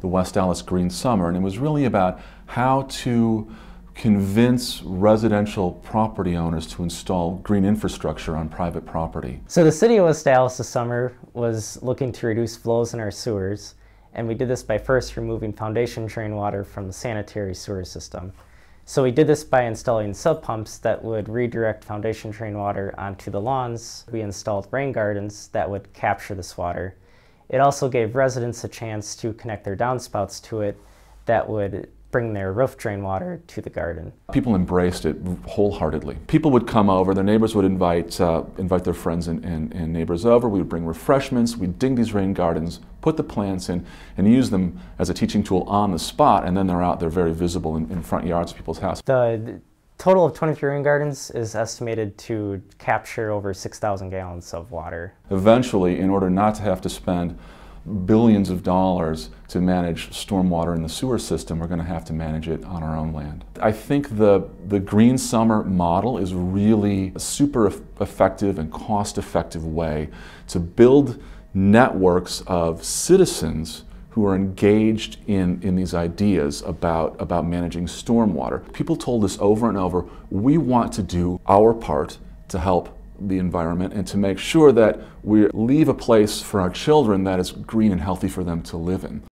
the West Allis Green Summer, and it was really about how to convince residential property owners to install green infrastructure on private property. So the City of West Allis this summer was looking to reduce flows in our sewers, and we did this by first removing foundation drain water from the sanitary sewer system. So we did this by installing sub pumps that would redirect foundation drain water onto the lawns. We installed rain gardens that would capture this water. It also gave residents a chance to connect their downspouts to it that would bring their roof drain water to the garden. People embraced it wholeheartedly. People would come over, their neighbors would invite their friends and neighbors over, we would bring refreshments, we'd dig these rain gardens, put the plants in, and use them as a teaching tool on the spot, and then they're out, they're very visible in front yards of people's houses. The total of 23 rain gardens is estimated to capture over 6,000 gallons of water. Eventually, in order not to have to spend billions of dollars to manage stormwater in the sewer system, we're going to have to manage it on our own land. I think the Green Summer model is really a super effective and cost-effective way to build networks of citizens who are engaged in these ideas about managing stormwater. People told us over and over, we want to do our part to help the environment and to make sure that we leave a place for our children that is green and healthy for them to live in.